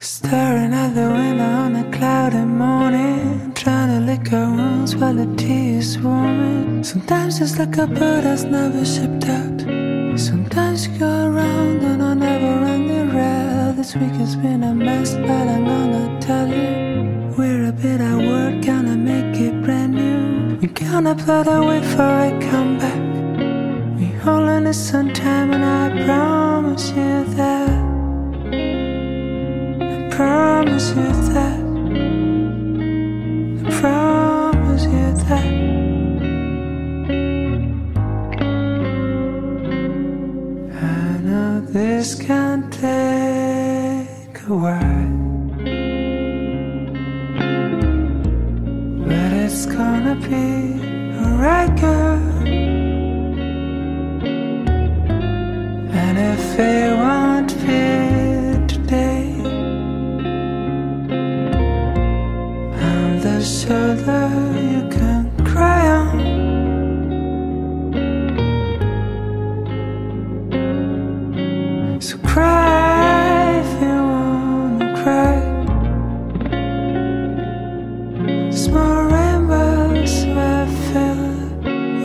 Staring out the window on a cloudy morning, trying to lick our wounds while the tea is warming. Sometimes it's like a bird that's never shipped out. Sometimes you go around and I'll never end the route. This week has been a mess, but I'm gonna tell you, we're a bit at work, gonna make it brand new. We're gonna plot our way for a comeback. We all in this on time, and I promise you that. I promise you that. I promise you that. I know this can take a while, but it's gonna be alright, girl. And if it won't be today, the shoulder you can cry on. So cry if you wanna cry. There's more rainbows will fill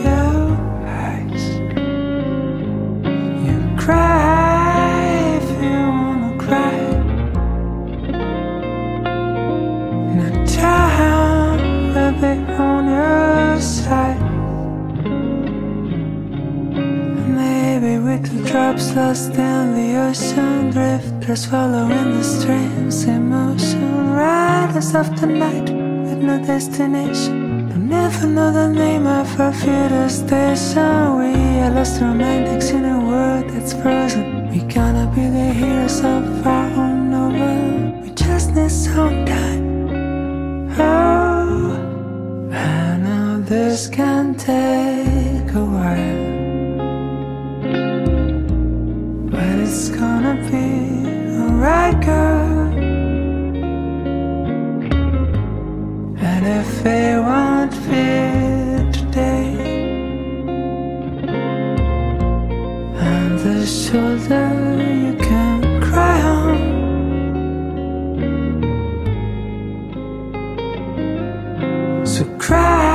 your eyes. You can cry if you wanna cry. And time on your side, maybe with the drops lost in the ocean, driftless following the streams, emotion riders of the night with no destination. Don't ever know the name of our future station. We are lost romantics in a world that's frozen. We gonna be the heroes of our own novel. We just need some time. Oh, this can take a while, but it's gonna be alright, girl. And if it won't be today, I'm the shoulder you can cry on. So cry.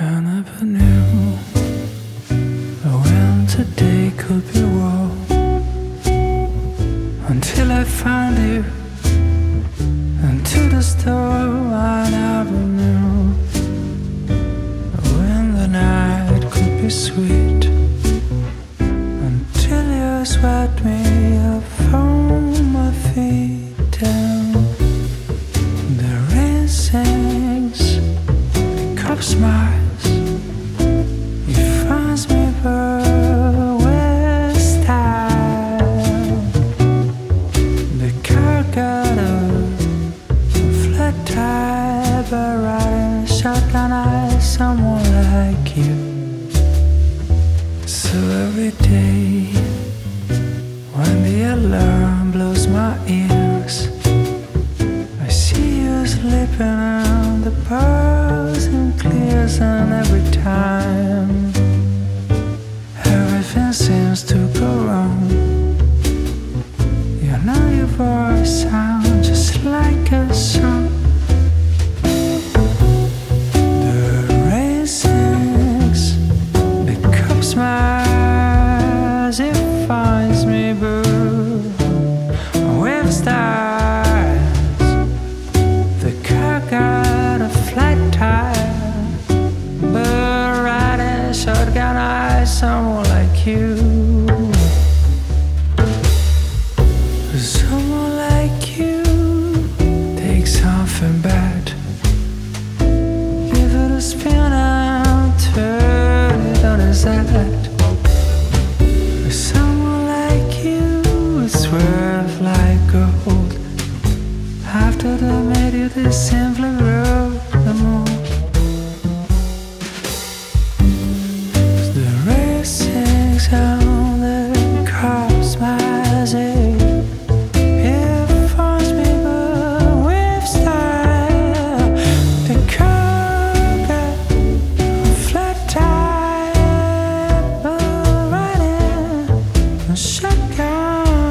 I never knew when today could be war, until I found you, and to the storm I never knew when the night could be sweet, until you swept me up from my feet down. The rain sings, the cup smiles. Someone like you. So every day when the alarm blows my ears, I see you slipping on the pearls and clears. And every time everything seems to go wrong, you know your voice sounds just like a song. Someone like you. sad. For someone like you, it's worth like gold. After they made you, they simply broke the mold. The racing sound that crossed my eyes, it forced me but with style. The curve, flat tire, but riding shotgun.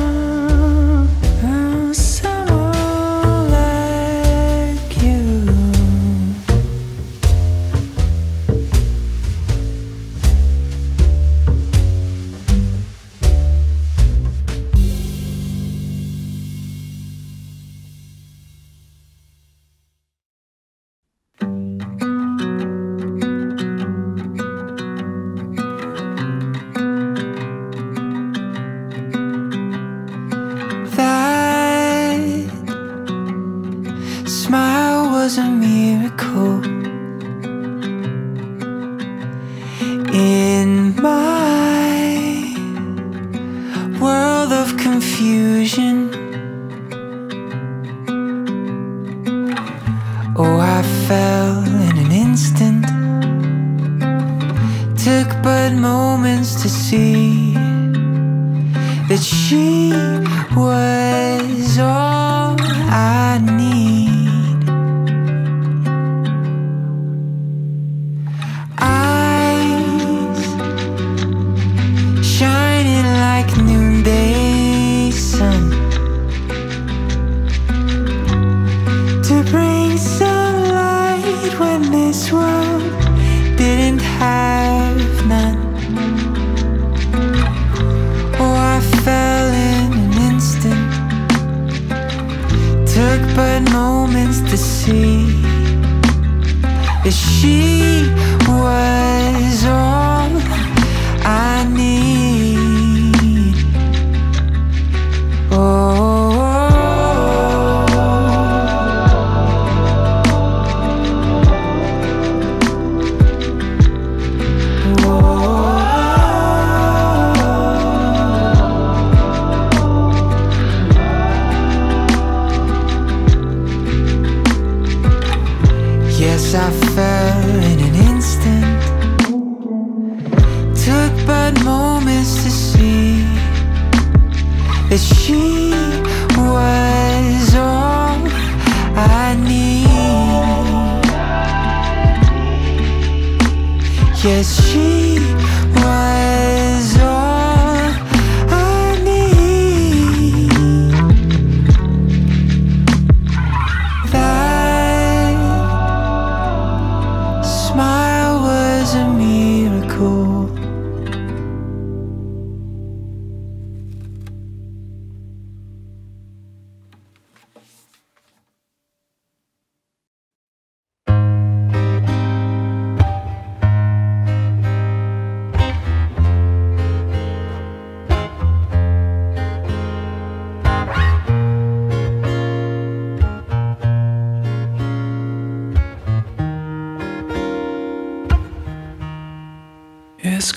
Smile was a miracle in my world of confusion. Oh, I fell in an instant, took but moments to see that she was all I need. This world didn't have none. Oh, I fell in an instant, took but moments to see that she was all I need. Oh. I fell in an instant, took but moments to see that she was all I need. Yes, she was all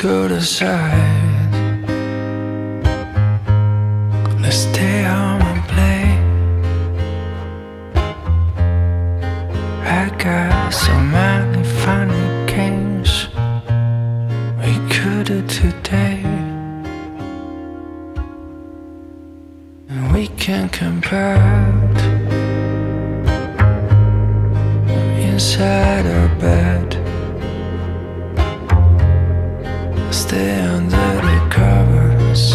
good aside. Let's stay home and play. I got so many funny games we could do today, and we can compare inside our bed. Stay under the covers,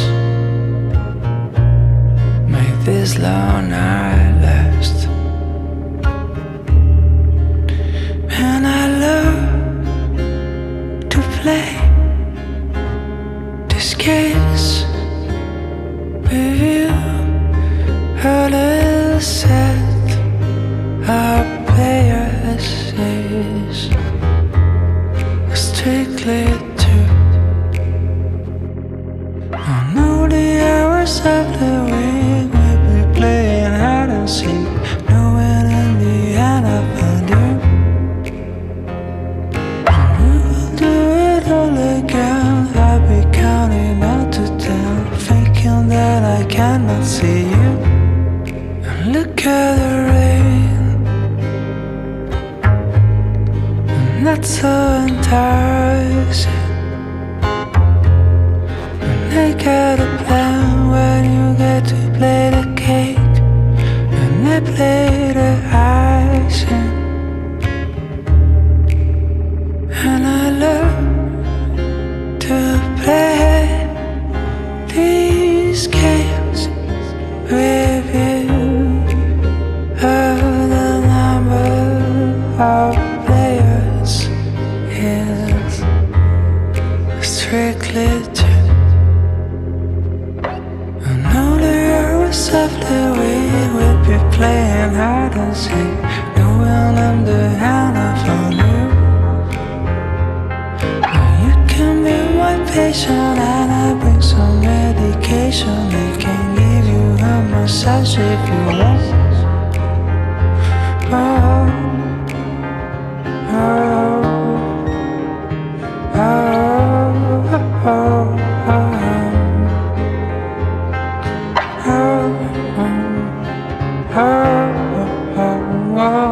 make this long night last. And I love to play these games with you. All is set, our players is strictly true. I know the hours of the week we'll be playing hide and seek, knowing in the end I found you. And we will do it all again. cannot see you. And look at the rain, and that's so enticing. And I got a plan when you get to play the cake, and I play the icing. And I love to play these games with you, of the number of players is strictly two. I know that you're softly we will be playing hide and seek, knowing I'm the hand from you. You can be my patient and I bring some medication. I can give you a massage if you want. Oh, oh, oh, oh, oh, oh, oh, oh, oh, oh, oh.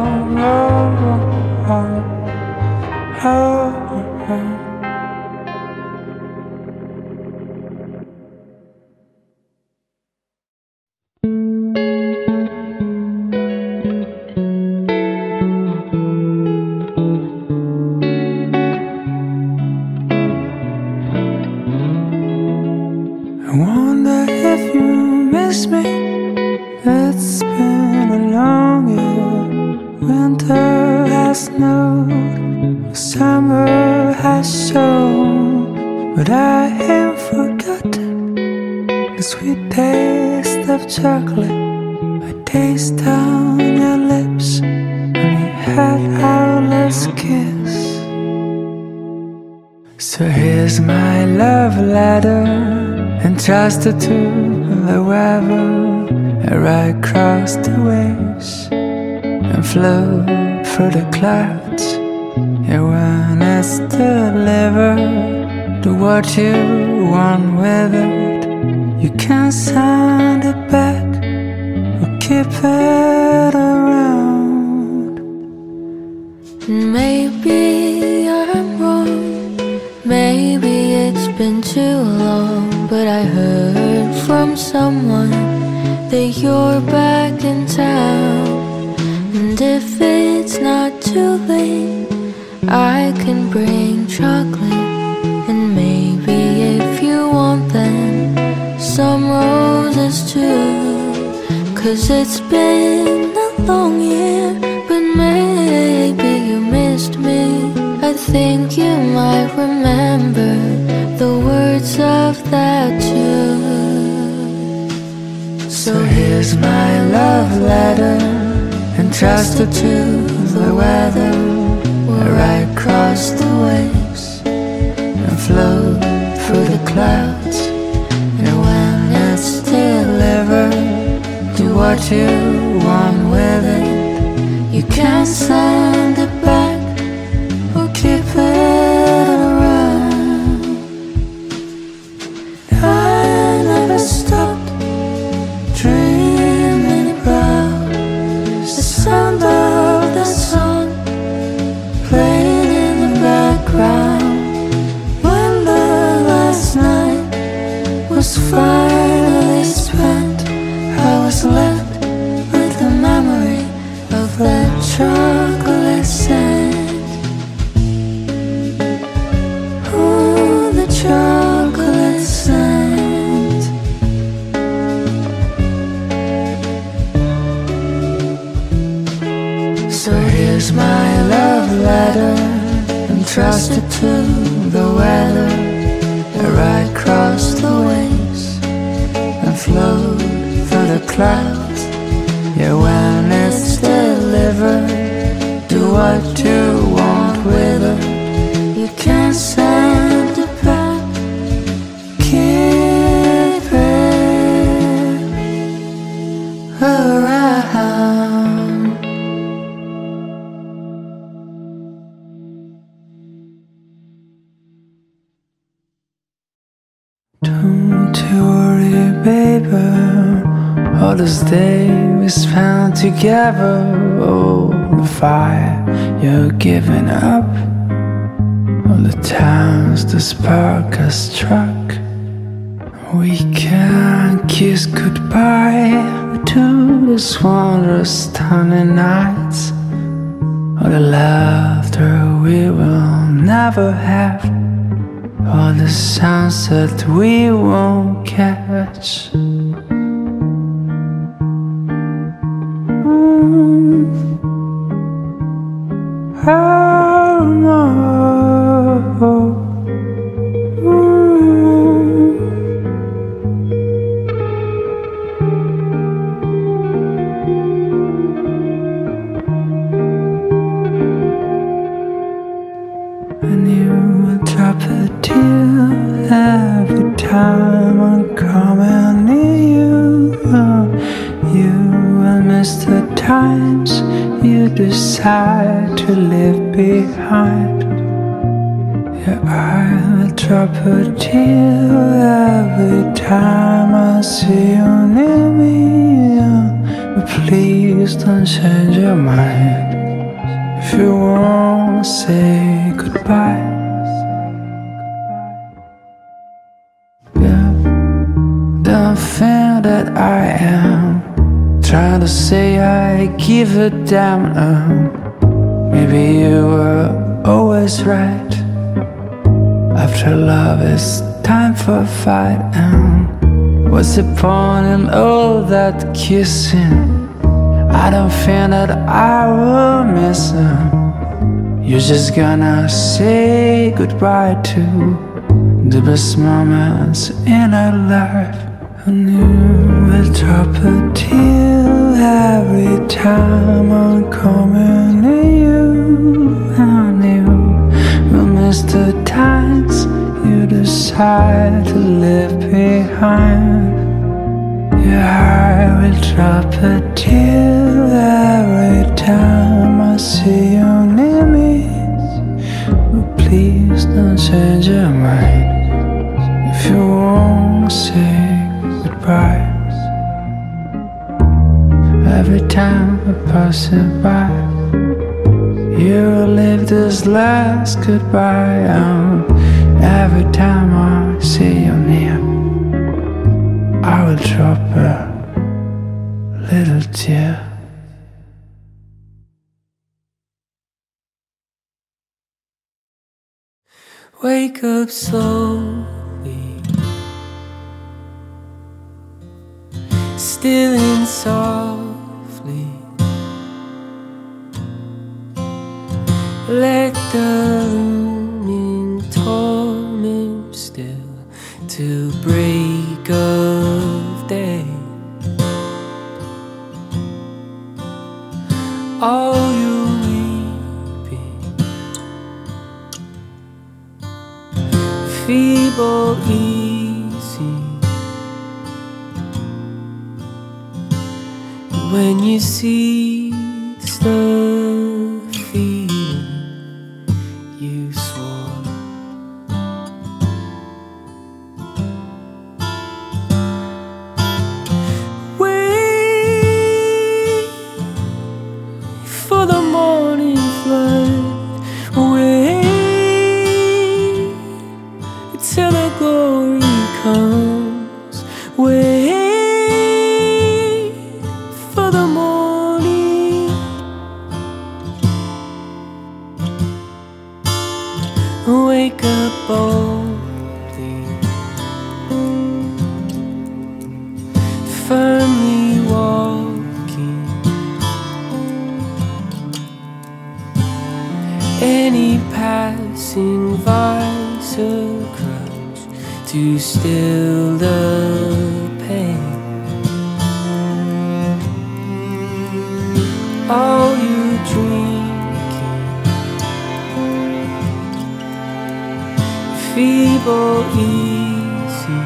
Trusted to the weather, and I crossed the waves and flew through the clouds. And when it's delivered, the what you want withered, you can send it back or keep it around. Maybe I'm wrong, maybe it's been too long, but I heard from someone that you're back in town. And if it's not too late, I can bring chocolate. And maybe if you want them, some roses too. 'Cause it's been a long year, but maybe you missed me. I think you might remember the words of that tune. So here's my love letter, entrusted to the weather, where I crossed the waves and flowed through the clouds. And when it's delivered, do what you want with it. You can send it back or keep it. Finally spent, I was left with the memory of that chocolate scent. Oh, the chocolate scent. So here's my love letter, entrusted to the weather, where I crossed the way, flowed through the clouds. Yeah, when it's delivered, do what you want with it. You can send it back, keep it around. Don't to worry, baby. All those days we spent together. Oh, the fire you're giving up, all the times the spark has struck. We can kiss goodbye to those wondrous stunning nights, all the laughter we will never have, all the sunset we won't catch. Oh no. Every time I'm coming near you, you will miss the times you decide to leave behind. Yeah, I will drop a tear every time I see you near me. But please don't change your mind if you won't say goodbye. Don't feel that I am trying to say I give a damn. Maybe you were always right. After love, it's time for a fight. What's the point in all that kissing? I don't feel that I will miss him. You're just gonna say goodbye to the best moments in our life. And you will drop a tear every time I'm coming near you, and you will miss the times you decide to leave behind. Yeah, I will drop a tear every time I see you near me. But please don't change your mind if you won't say goodbye. Every time I pass it by, you leave this last goodbye. Every time I see you near, I will drop a little tear. Wake up slowly, stealing softly. Let the looming torment still till break of day. All you weeping, feeble easy. When you see the feeling you swore, wait for the morning flood. Wait till the glory comes. Wait boldly, firmly walking any passing vice or crutch to still the pain. All you dream, feeble easy,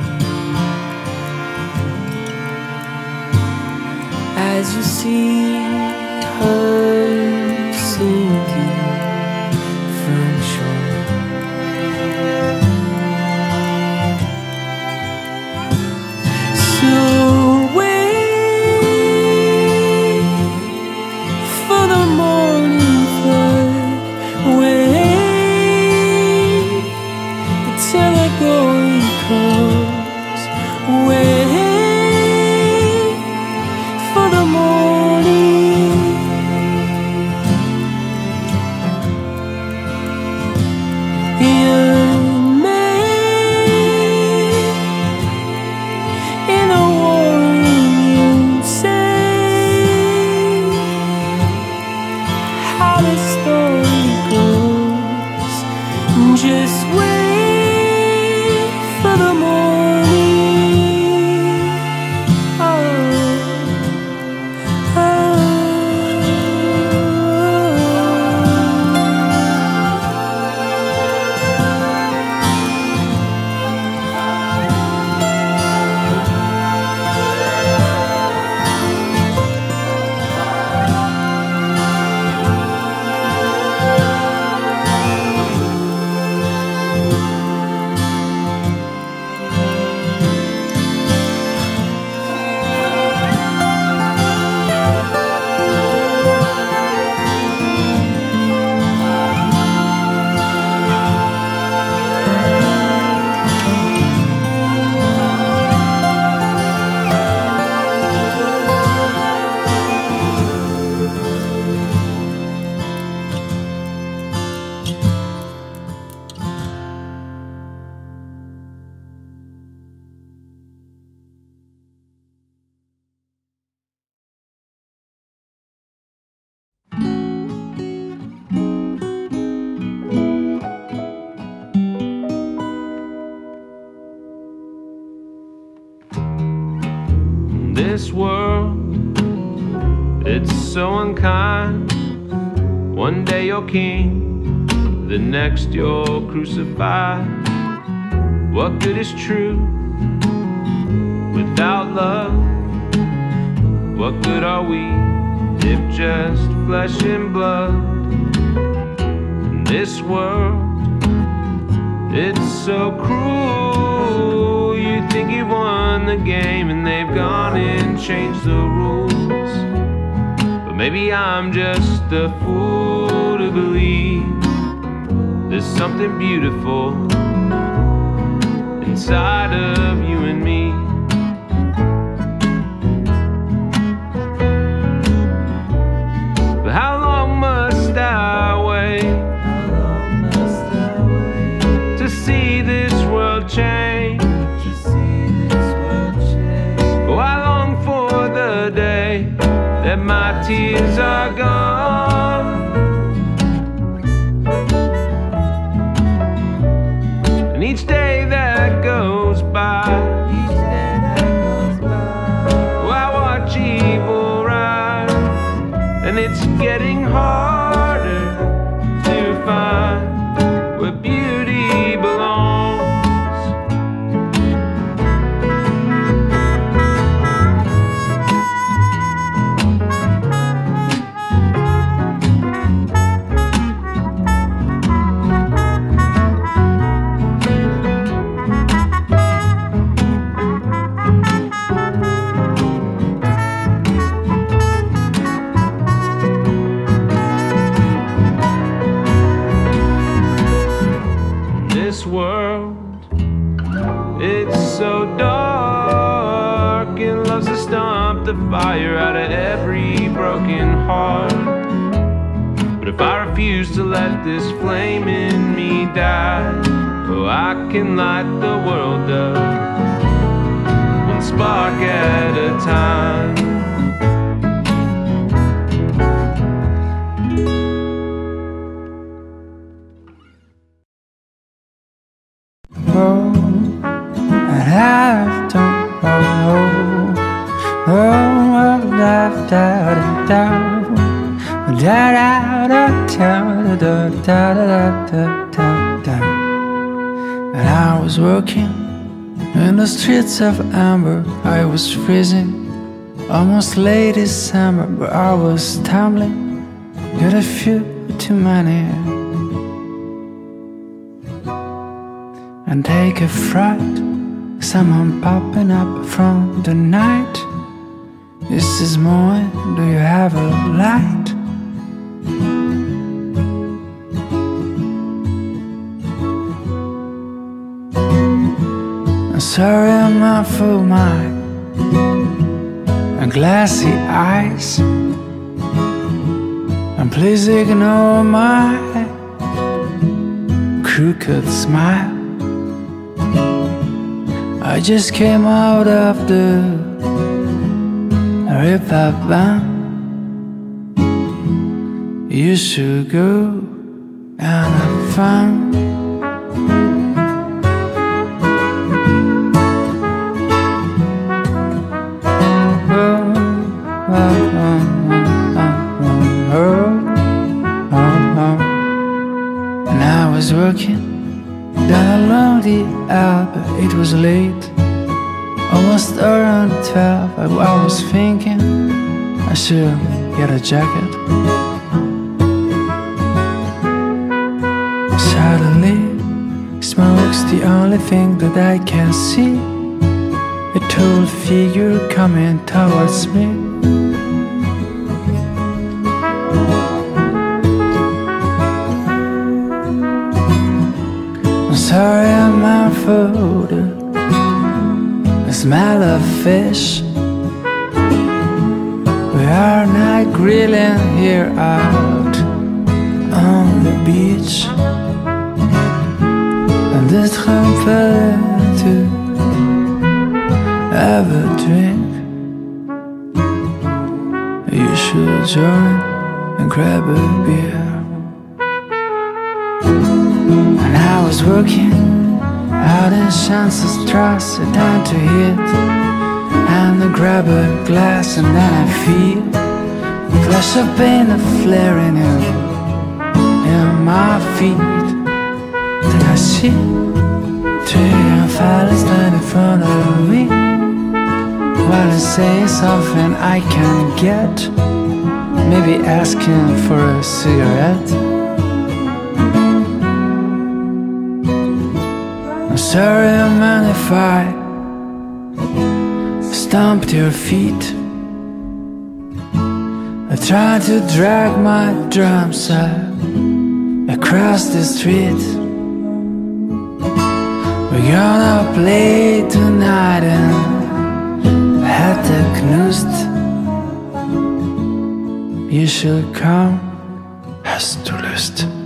as you see her sinking from shore. till the glory comes. Wait for the morning. Young man in a warring you say how the story goes. Just wait for the morning. Oh, this world, it's so unkind. One day you're king, the next you're crucified. What good is truth without love? What good are we if just flesh and blood? This world, it's so cruel. You think you've won the game and they've gone and changed the rules, but maybe I'm just a fool to believe there's something beautiful inside of you and me. But how long must I wait, how long must I wait to see this world change? That my tears are gone, and each day that goes by, oh, I watch evil rise, and it's getting harder to find where beauty belongs. This world, it's so dark, and loves to stomp the fire out of every broken heart. But if I refuse to let this flame in me die, oh, I can light the world up one spark at a time. And I was working in the streets of amber. I was freezing, almost late December, but I was stumbling, got a few too many, and take a fright. Someone popping up from the night. This is mine, do you have a light? Sorry I'm not for my glassy eyes, and please ignore my crooked smile. I just came out of the rip-up band. You should go and have fun. And I was working down along the Elbe. It was late, almost around 12. I was thinking I should get a jacket. Suddenly, smoke's the only thing that I can see. A tall figure coming towards me. Sorry I'm out for the smell of fish. We are not grilling here out on the beach. And this compelled to have a drink. You should join and grab a beer. I was working out in Schanzenstrasse, down to hit and I grab a glass, and then I feel a flash of pain flaring in my feet. Then I see three young fellas standing in front of me, while I say something I can get, maybe asking for a cigarette. Sorry man if I stomped your feet. I tried to drag my drums across the street. We're gonna play tonight and at the Knust. You should come, hast du Lust?